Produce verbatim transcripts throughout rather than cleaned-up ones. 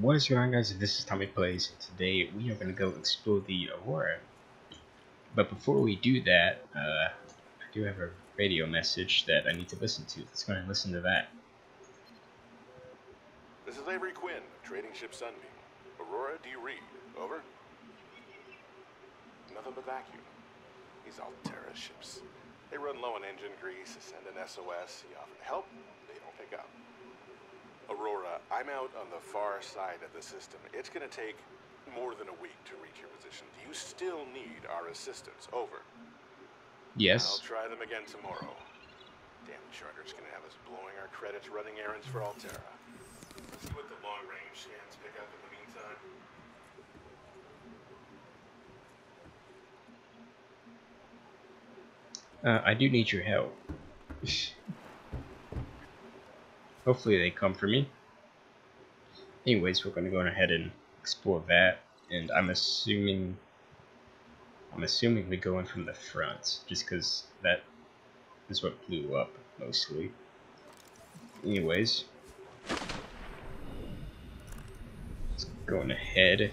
What is going on, guys? This is TommyPlays, and today we are going to go explore the Aurora. But before we do that, uh, I do have a radio message that I need to listen to. Let's go and listen to that. This is Avery Quinn, trading ship Sunbeam. Aurora, do you read? Over. Nothing but vacuum. These Alterra ships. They run low on engine grease, send an S O S, you offer help, they don't pick up. Aurora, I'm out on the far side of the system. It's going to take more than a week to reach your position. Do you still need our assistance? Over. Yes. I'll try them again tomorrow. Damn, Charter's going to have us blowing our credits running errands for Alterra. Let's see what the long-range scans pick up in the meantime. Uh, I do need your help. Hopefully they come for me. Anyways, we're gonna go ahead and explore that, and I'm assuming I'm assuming we go in from the front, just because that is what blew up mostly. Anyways, let's go on ahead,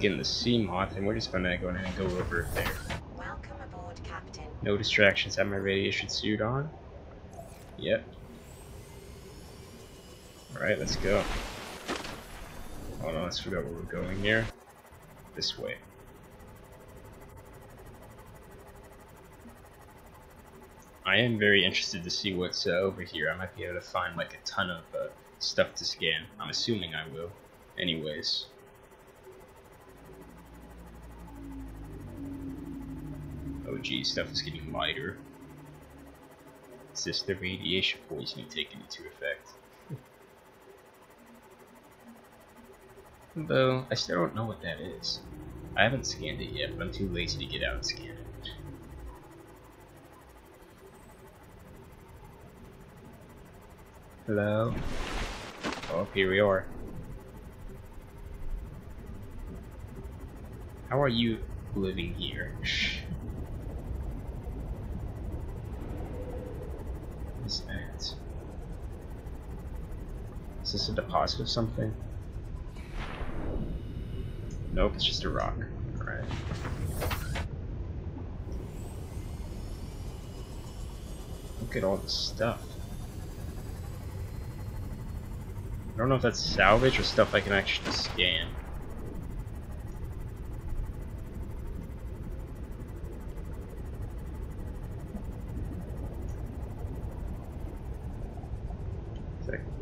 get in the Seamoth, and we're just gonna go ahead and go over there. Welcome aboard, Captain. No distractions. Have my radiation suit on. Yep. Alright, let's go. Hold on, let's figure out where we're going here. This way. I am very interested to see what's uh, over here. I might be able to find like a ton of uh, stuff to scan. I'm assuming I will. Anyways. Oh geez, stuff is getting lighter. Just the radiation poisoning taking into effect. Though I still don't know what that is. I haven't scanned it yet, but I'm too lazy to get out and scan it. Hello? Oh, here we are. How are you living here? That. Is this a deposit of something? Nope, it's just a rock. Alright. Look at all this stuff. I don't know if that's salvage or stuff I can actually scan.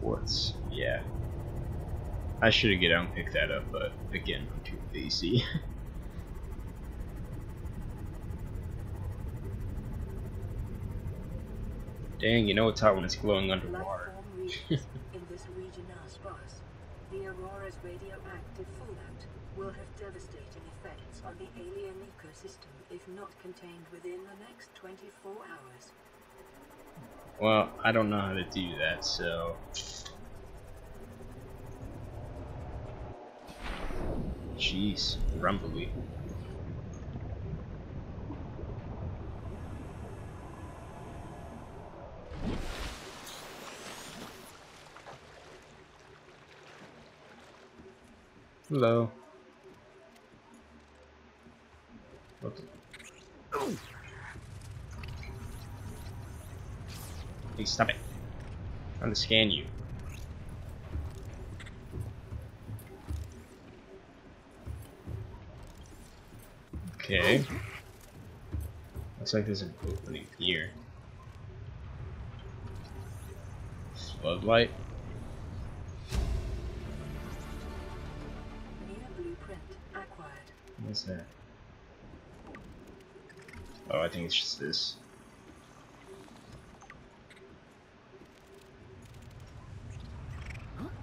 What's yeah. I should have get out and pick that up, but again, I'm too lazy. Dang, you know it's hot when it's glowing underwater. In this region are sparse. The Aurora's radioactive fallout will have devastating effects on the alien ecosystem if not contained within the next twenty-four hours. Well, I don't know how to do that, so jeez, rumbly. Hello. What the oh. Hey, stop it. I'm trying to scan you. Okay. Looks like there's an opening here. Floodlight. What's that? Oh, I think it's just this.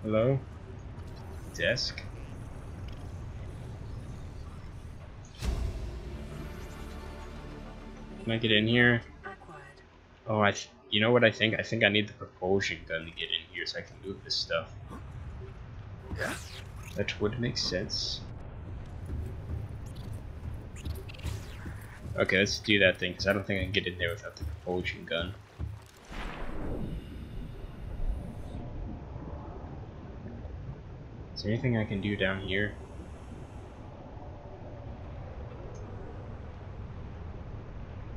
Hello? Desk? Can I get in here? Oh, I. Th you know what I think? I think I need the propulsion gun to get in here so I can move this stuff. That would make sense. Okay, let's do that thing, because I don't think I can get in there without the propulsion gun. Is there anything I can do down here?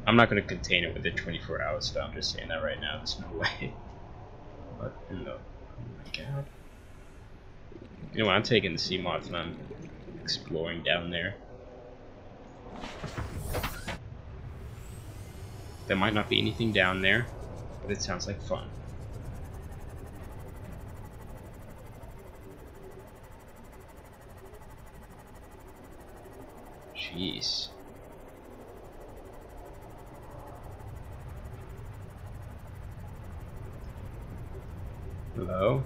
I'm not going to contain it within twenty-four hours, but I'm just saying that right now. There's no way. What in the... Oh my god. You know what? I'm taking the Seamoth and I'm exploring down there. There might not be anything down there, but it sounds like fun. Jeez. Hello?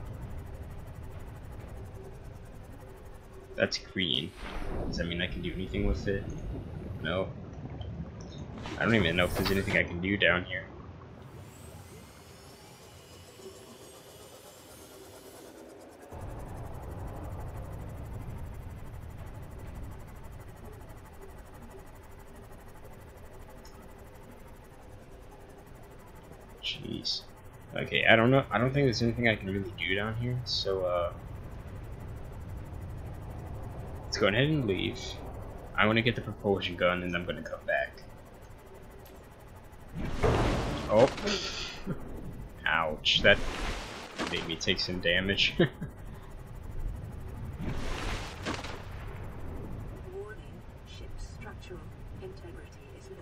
That's green. Does that mean I can do anything with it? No. I don't even know if there's anything I can do down here. Jeez. Okay, I don't know. I don't think there's anything I can really do down here, so uh let's go ahead and leave. I want to get the propulsion gun and I'm going to come back. Oh. Ouch. That made me take some damage. Warning, ship structural integrity is low.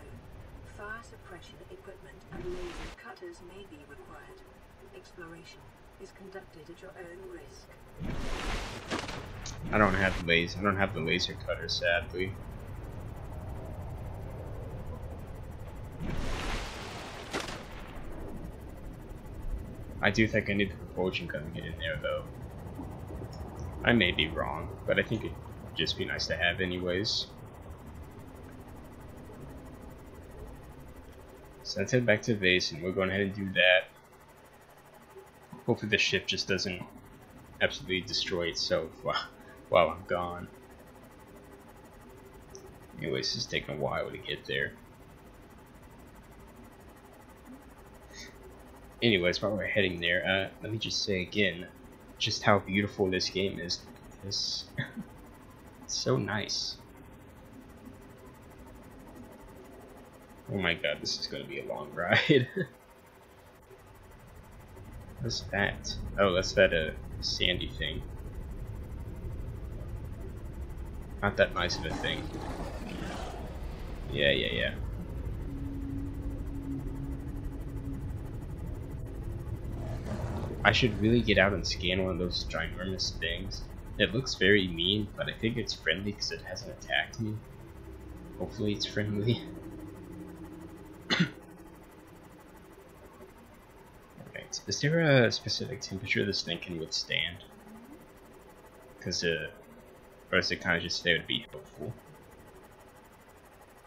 Fire suppression equipment and laser cutters may be required. Exploration is conducted at your own risk. I don't have the laser. I don't have the laser cutter, sadly. I do think I need the propulsion gun to get in there, though. I may be wrong, but I think it'd just be nice to have, anyways. So let's head back to the base, and we're going ahead and do that. Hopefully, the ship just doesn't absolutely destroy itself while, while I'm gone. Anyways, it's taking a while to get there. Anyways, while we're heading there, uh, let me just say again just how beautiful this game is. This it's so nice. Oh my god, this is going to be a long ride. What's that? Oh, that's that uh, sandy thing. Not that nice of a thing. Yeah, yeah, yeah. I should really get out and scan one of those ginormous things. It looks very mean, but I think it's friendly because it hasn't attacked me. Hopefully it's friendly. Alright, is there a specific temperature this thing can withstand? Because, uh, or is it kind of just there would be helpful?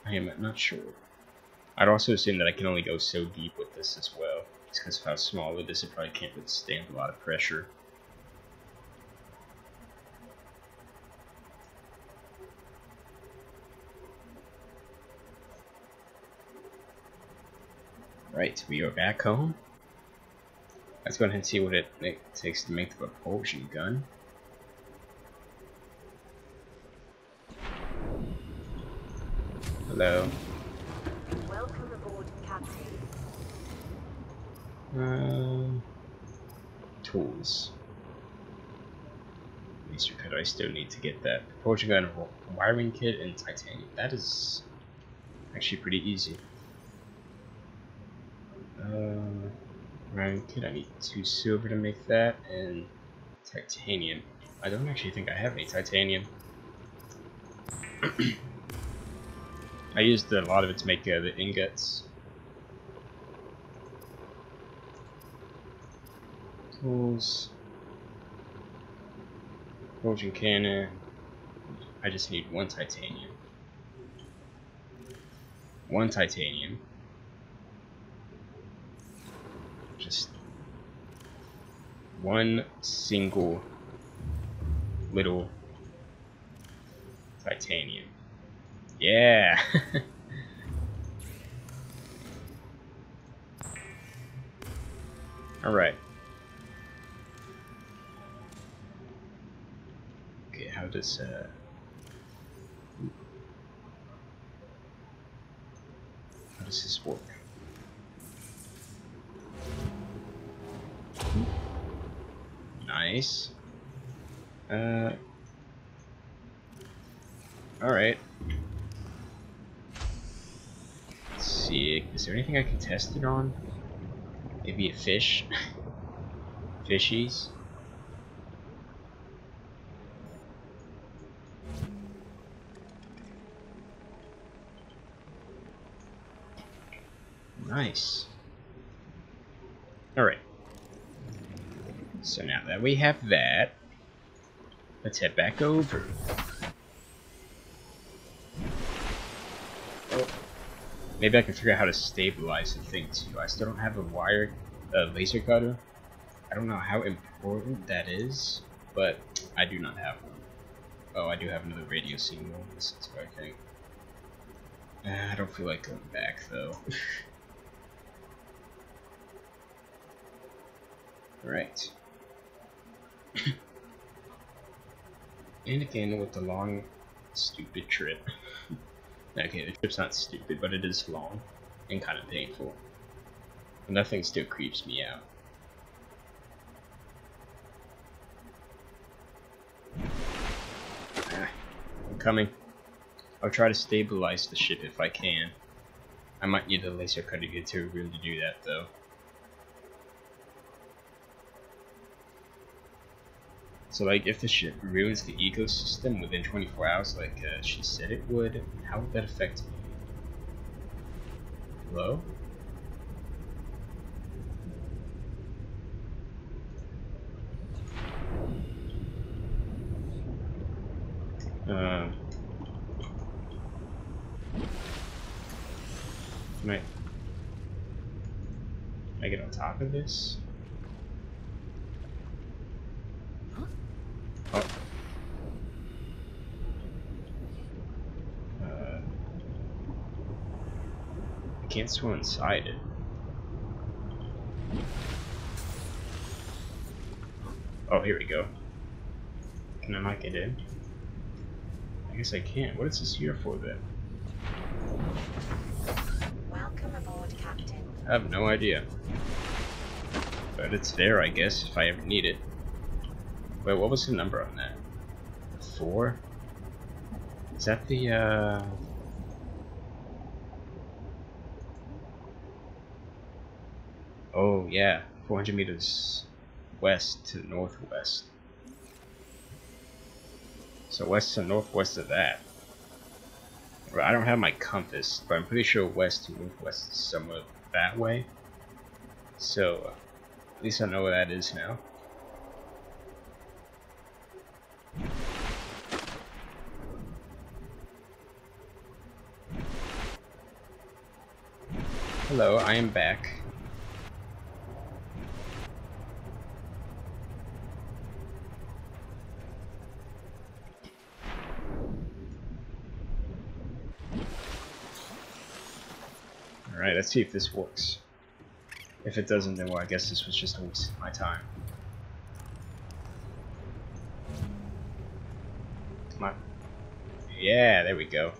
I am not sure. I'd also assume that I can only go so deep with this as well. Because of how small it is, it probably can't withstand a lot of pressure. Right, we are back home. Let's go ahead and see what it, it takes to make the propulsion gun. Hello. Um, tools. Laser cutter. I still need to get that propulsion gun, wiring kit, and titanium. That is actually pretty easy. Uh, wiring kit. I need two silver to make that, and titanium. I don't actually think I have any titanium. I used a lot of it to make uh, the ingots. Tools, forging cannon. I just need one titanium. One titanium. Just one single little titanium. Yeah. All right. Okay, how does uh how does this work? Nice. Uh alright. Let's see, is there anything I can test it on? Maybe a fish? Fishies? Nice. Alright. So now that we have that, let's head back over. Oh. Maybe I can figure out how to stabilize the thing too. I still don't have a wire, a laser cutter. I don't know how important that is, but I do not have one. Oh, I do have another radio signal. This is okay. Uh, I don't feel like going back though. Right. And again with the long, stupid trip. Okay, the trip's not stupid, but it is long and kind of painful. And that thing still creeps me out. Ah, I'm coming. I'll try to stabilize the ship if I can. I might need a laser cutter to get to really do that though. So like, if the ship ruins the ecosystem within twenty-four hours, like uh, she said it would, how would that affect me? Hello? Uh, can I, can I get on top of this? Can't swim inside it. Oh, here we go. Can I not get in? I guess I can't. What is this here for then? Welcome aboard, Captain. I have no idea. But it's there, I guess, if I ever need it. Wait, what was the number on that? Four? Is that the, uh... oh yeah, four hundred meters west to the northwest. So west to northwest of that. I don't have my compass, but I'm pretty sure west to northwest is somewhere that way. So, at least I know where that is now. Hello, I am back. Alright, let's see if this works. If it doesn't, then well, I guess this was just a waste of my time. Come on. Yeah, there we go.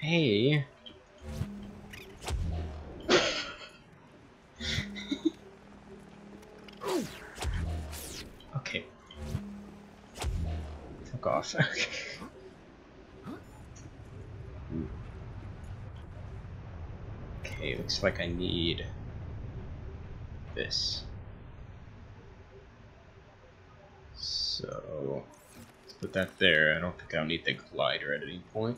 Hey! Okay. Fuck off. Okay. It looks like I need this. So let's put that there. I don't think I'll need the glider at any point.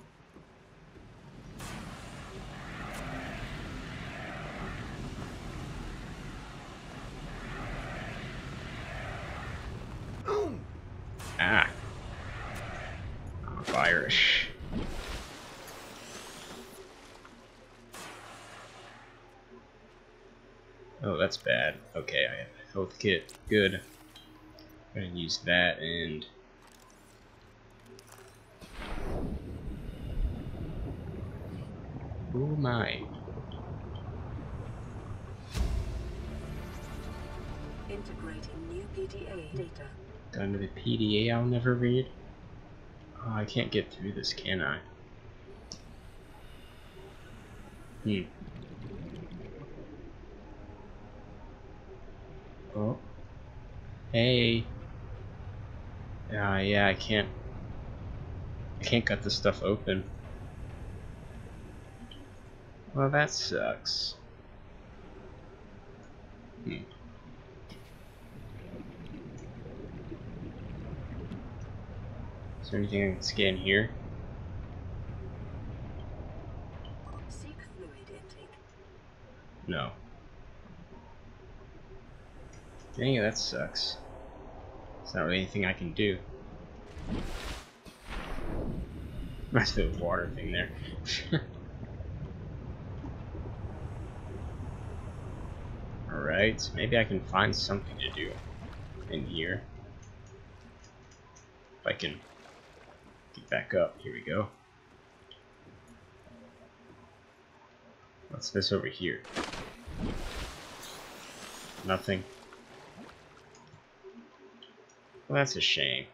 Ah. I'm Irish. Oh, that's bad. Okay, I have a health kit. Good. I'm gonna use that and... oh my. Integrating new P D A data. Got another P D A I'll never read. Oh, I can't get through this, can I? Hmm. Oh. Hey. Ah, uh, yeah, I can't. I can't cut this stuff open. Well, that sucks. Hmm. Is there anything I can scan here? Seek fluid intake. No. Dang it, that sucks. There's not really anything I can do. That's the water thing there. Alright, so maybe I can find something to do in here. If I can get back up, here we go. What's this over here? Nothing. Well, that's a shame.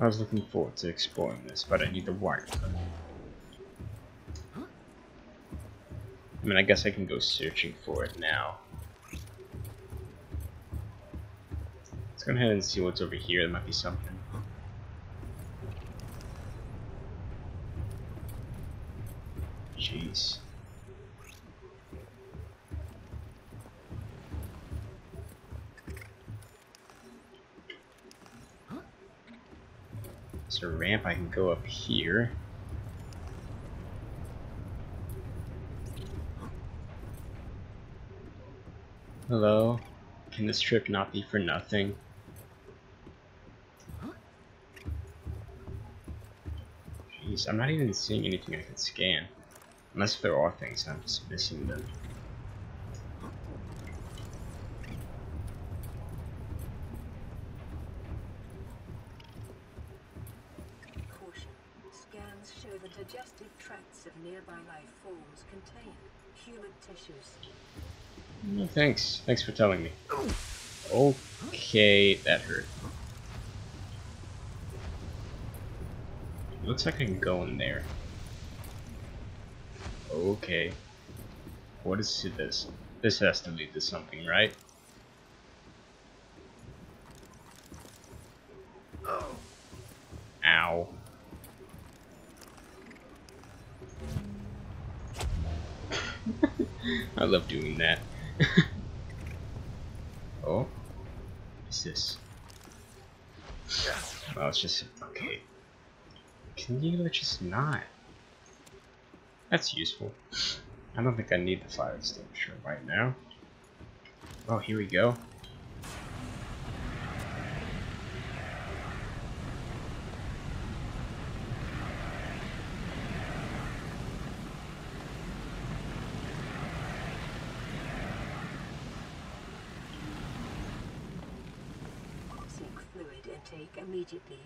I was looking forward to exploring this, but I need the wire. I mean, I guess I can go searching for it now. Let's go ahead and see what's over here. There might be something. Jeez. There's a ramp, I can go up here. Hello? Can this trip not be for nothing? Jeez, I'm not even seeing anything I can scan. Unless there are things, I'm just missing them. Digestive tracts of nearby life forms contain human tissues. No, thanks. Thanks for telling me. Okay, that hurt. Looks like I can go in there. Okay. What is this? This has to lead to something, right? Ow. I love doing that. Oh, what's this? Oh, it's just okay. Can you just not? That's useful. I don't think I need the fire extinguisher right now. Oh, here we go. Immediately.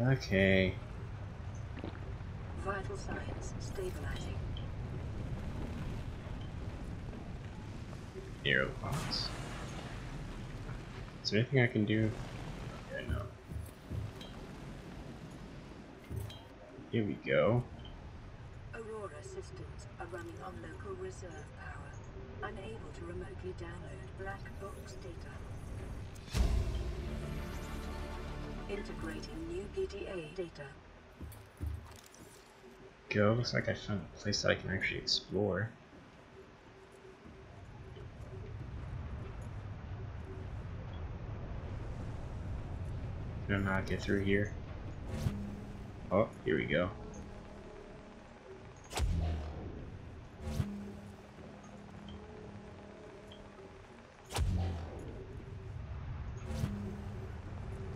Okay. Vital signs stabilizing. Aero bombs. Is there anything I can do? Okay, no. Here we go. Aurora systems are running on local reserve power, unable to remotely download black box data. Integrating new P D A data. Go, looks like I found a place that I can actually explore. I don't know how to get through here. Oh, here we go.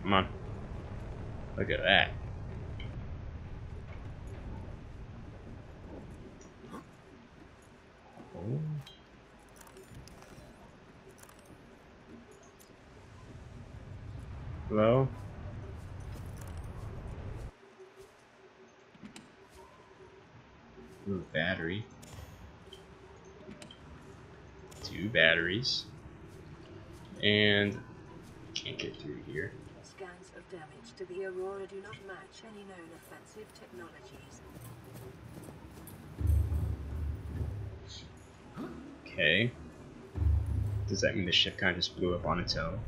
Come on. Look at that. Oh. Hello? Ooh, battery. two batteries. And can't get through here. Scans of damage to the Aurora do not match any known offensive technologies. Okay. Does that mean the ship kind of just blew up on its own?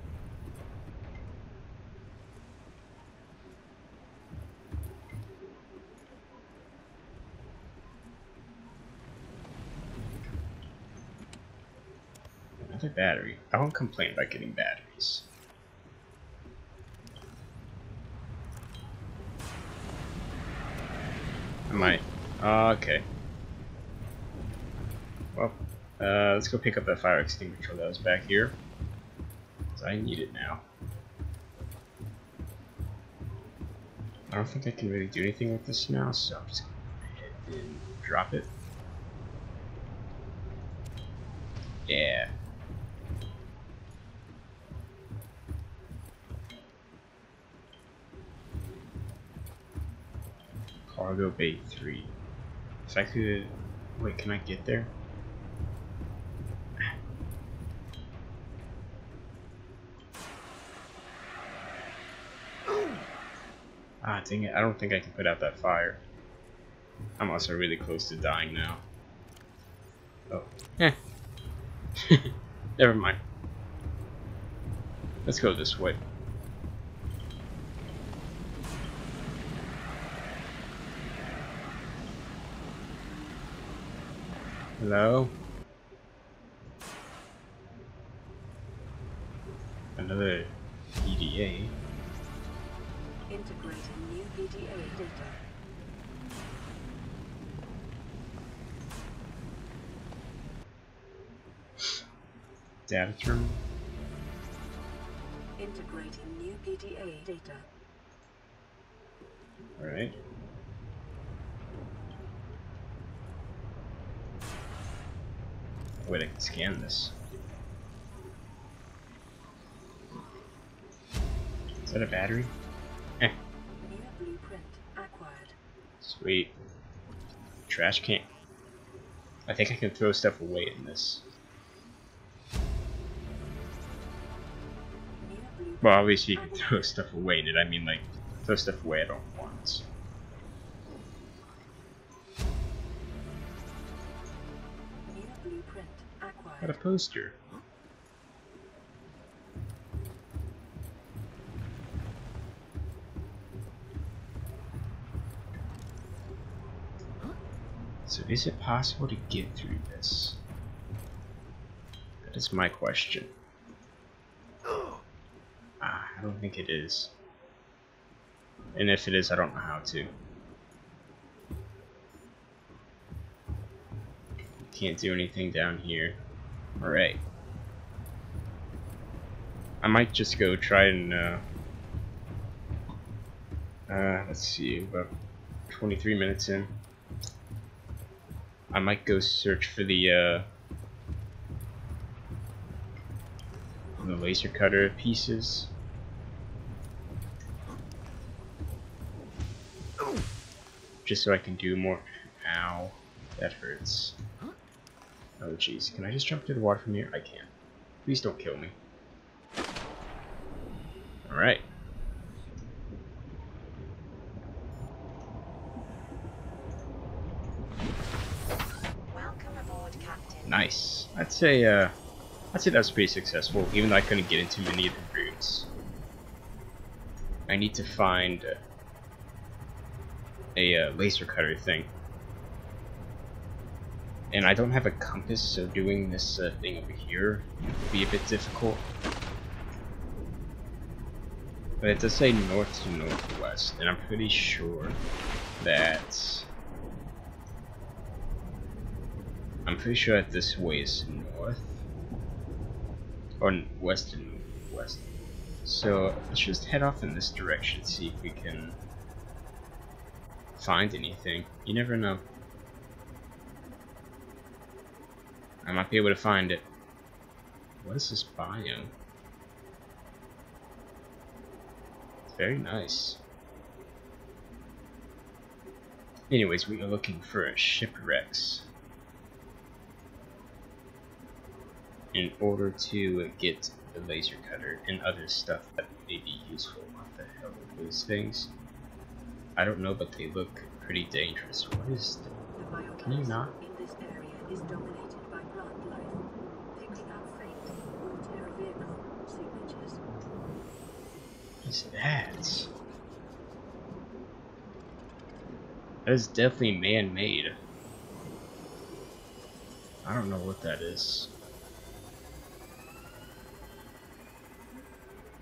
Another battery. I won't complain about getting batteries. I might. Uh, okay. Well, uh, let's go pick up that fire extinguisher that was back here, because I need it now. I don't think I can really do anything with this now, so I'm just gonna go ahead and drop it. Yeah. Cargo Bay three. If I could. Wait, can I get there? Ah, dang it. I don't think I can put out that fire. I'm also really close to dying now. Oh. Eh. Never mind. Let's go this way. Hello? Another P D A. Integrating new P D A data. Data terminal. Integrating new P D A data. Alright. Wait, I can scan this. Is that a battery? Eh. New blueprint acquired. Sweet. Trash can. I think I can throw stuff away in this. Well, obviously you can throw stuff away, did I mean like throw stuff away at all once? Got a poster. So is it possible to get through this? That is my question. Ah, I don't think it is. And if it is, I don't know how to. Can't do anything down here. Alright. I might just go try and, uh, uh, let's see, about twenty-three minutes in. I might go search for the, uh, the laser cutter pieces. Just so I can do more. Ow, that hurts. Oh jeez, can I just jump through the water from here? I can. Please don't kill me. Alright. Welcome aboard, Captain. Nice. I'd say uh I'd say that was pretty successful, even though I couldn't get into many of the rooms. I need to find uh, a uh, laser cutter thing. And I don't have a compass, so doing this uh, thing over here would be a bit difficult. But it does say north to northwest, and I'm pretty sure that... I'm pretty sure that this way is north. Or west to northwest. So let's just head off in this direction, see if we can find anything. You never know. I might be able to find it. What is this biome? It's very nice. Anyways, we are looking for shipwrecks. in order to get the laser cutter and other stuff that may be useful. What the hell are those things? I don't know, but they look pretty dangerous. What is the... Can you not? This area is dominated by bloodline. Things that faint will tear vehicle signatures. What's that? That is definitely man-made. I don't know what that is.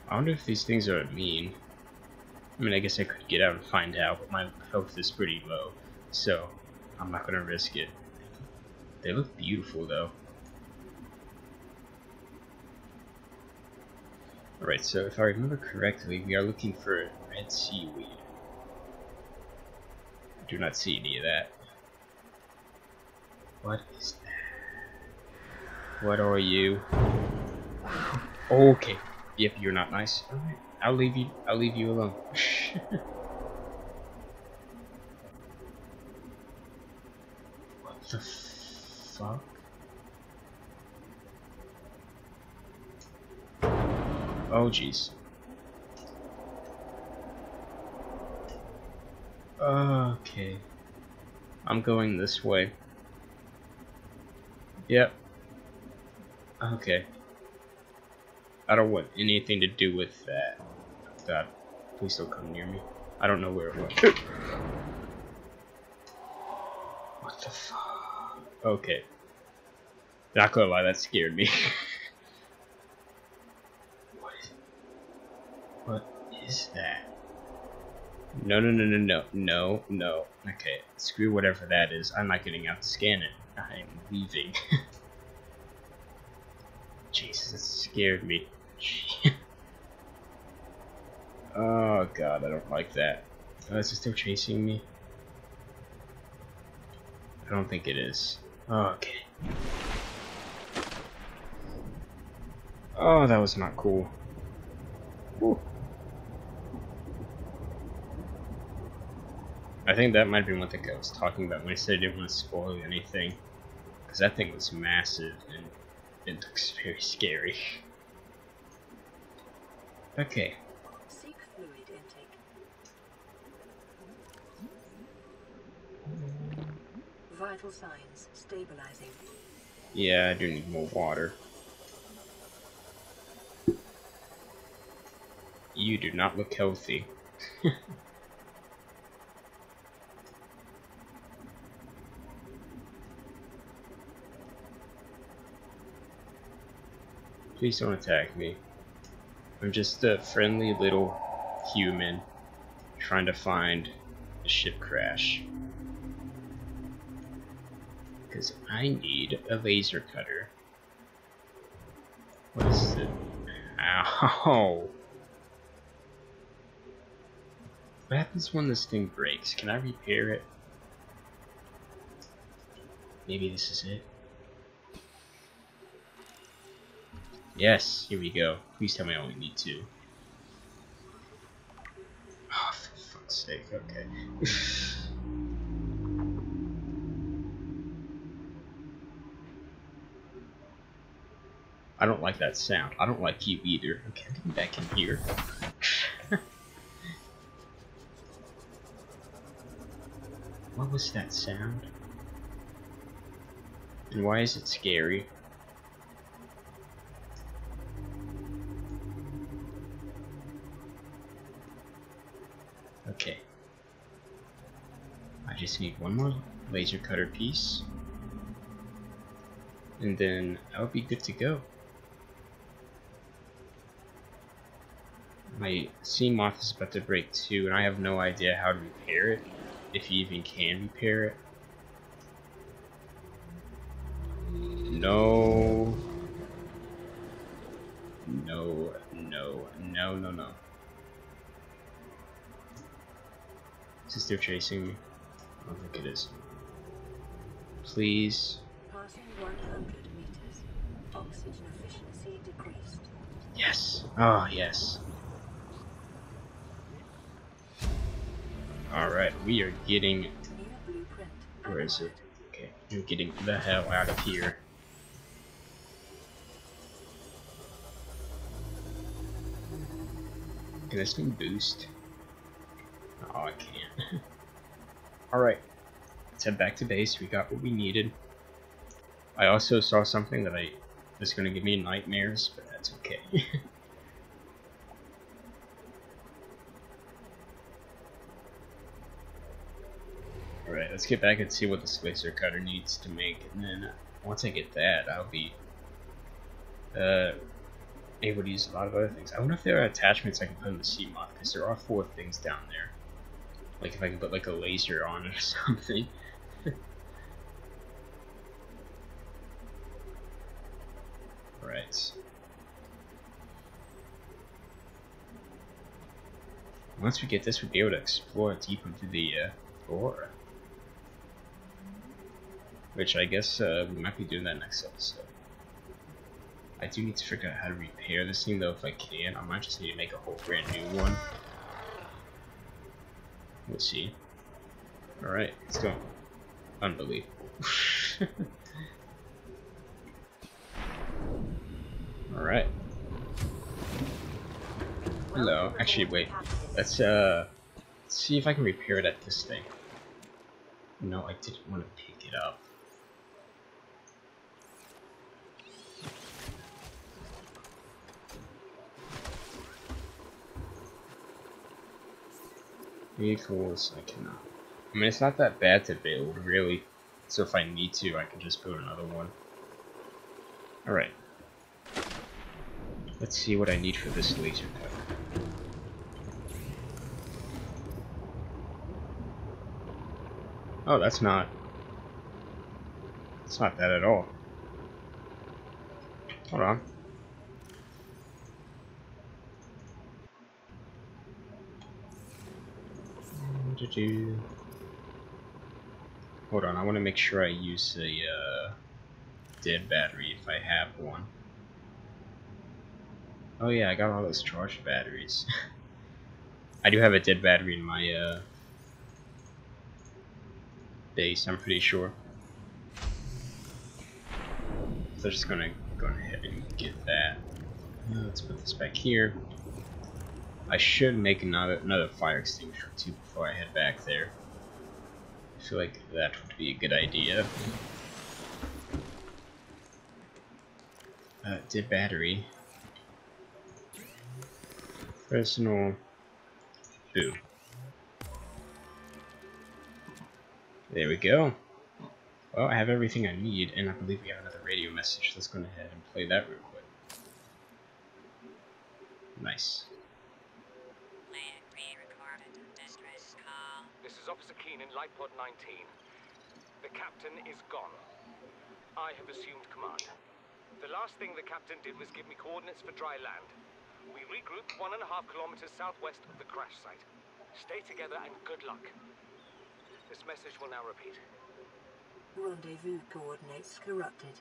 I wonder if these things are mean. I mean, I guess I could get out and find out, but my health is pretty low, so I'm not gonna risk it. They look beautiful though. Alright, so if I remember correctly, we are looking for red seaweed. I do not see any of that. What is that? What are you? Okay. Yep, you're not nice. Alright, I'll leave you I'll leave you alone. What the f fuck? Oh jeez. Okay. I'm going this way. Yep. Okay. I don't want anything to do with that. God, please don't come near me. I don't know where it went. What the fuck? Okay. Not gonna lie, that scared me. What is, what is that? No, no, no, no, no, no, no. Okay, screw whatever that is. I'm not getting out to scan it. I'm leaving. Jesus, that scared me. Oh god, I don't like that. Oh, is it still chasing me? I don't think it is. Okay. Oh, that was not cool. Whew. I think that might have been what the guy was talking about when I said I didn't want to spoil anything, because that thing was massive and it looks very scary. Okay. Seek fluid intake. Vital signs stabilizing. Yeah, I do need more water. You do not look healthy. Please don't attack me. I'm just a friendly little human trying to find a ship crash. Because I need a laser cutter. What is it? Ow! What happens when this thing breaks? Can I repair it? Maybe this is it. Yes, here we go. Please tell me I only need two. Oh, for fuck's sake, okay. I don't like that sound. I don't like you either. Okay, I'm getting back in here. What was that sound? And why is it scary? Okay. I just need one more laser cutter piece. And then I'll be good to go. My Seamoth is about to break too, and I have no idea how to repair it. If you even can repair it. No. No, no, no, no, no. Is it still chasing me? I don't think it is. Please. Passing one hundred meters. Oxygen efficiency decreased. Yes. Oh, yes. Alright, we are getting... Where is it? Okay, we're getting the hell out of here. Can I swim boost? Oh, I can't. Alright. Let's head back to base. We got what we needed. I also saw something that I that's gonna give me nightmares, but that's okay. Alright, let's get back and see what the slicer cutter needs to make, and then once I get that, I'll be uh, able to use a lot of other things. I wonder if there are attachments I can put in the Seamoth, because there are four things down there. Like if I can put like a laser on it or something. Right. Once we get this, we'll be able to explore deep into the uh, Aurora. Which I guess uh, we might be doing that next episode. I do need to figure out how to repair this thing though if I can. I might just need to make a whole brand new one. We'll see. Alright, let's go. Unbelievable. Alright. Hello. Actually, wait. Let's, uh, let's see if I can repair it at this thing. No, I didn't want to pick it up. Vehicles, I cannot. I mean, it's not that bad to build, really. So if I need to, I can just build another one. Alright. Let's see what I need for this laser cutter. Oh, that's not... It's not that at all. Hold on. Hold on, I want to make sure I use a uh, dead battery if I have one. Oh yeah, I got all those charged batteries. I do have a dead battery in my uh, base, I'm pretty sure. So I'm just gonna go ahead and get that. Let's put this back here. I should make another another fire extinguisher too before I head back there. I feel like that would be a good idea. Uh, dead battery. Personal. Boo. There we go. Well, I have everything I need, and I believe we have another radio message. Let's go ahead and play that real quick. Nice. This is Officer Keen in Lightpod nineteen. The captain is gone. I have assumed command. The last thing the captain did was give me coordinates for dry land. We regrouped one and a half kilometers southwest of the crash site. Stay together and good luck. This message will now repeat. Rendezvous coordinates corrupted.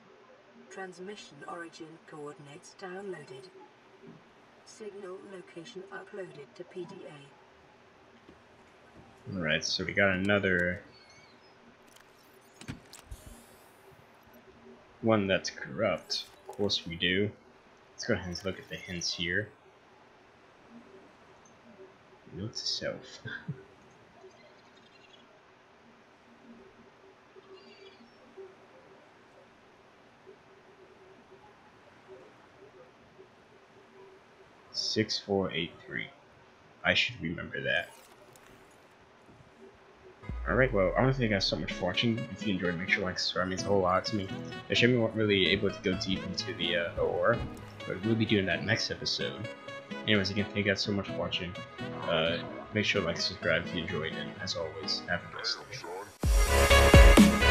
Transmission origin coordinates downloaded. Signal location uploaded to P D A. Alright, so we got another one that's corrupt. Of course we do. Let's go ahead and look at the hints here. Note to self. six four eight three. I should remember that. Alright, well, I want to thank you guys so much for watching. If you enjoyed, make sure to like, subscribe, it means a whole lot to me. The show we weren't really able to go deep into the uh, Aurora, but we'll be doing that next episode. Anyways, again, thank you guys so much for watching. Uh, make sure to like, subscribe if you enjoyed, and as always, have a nice day.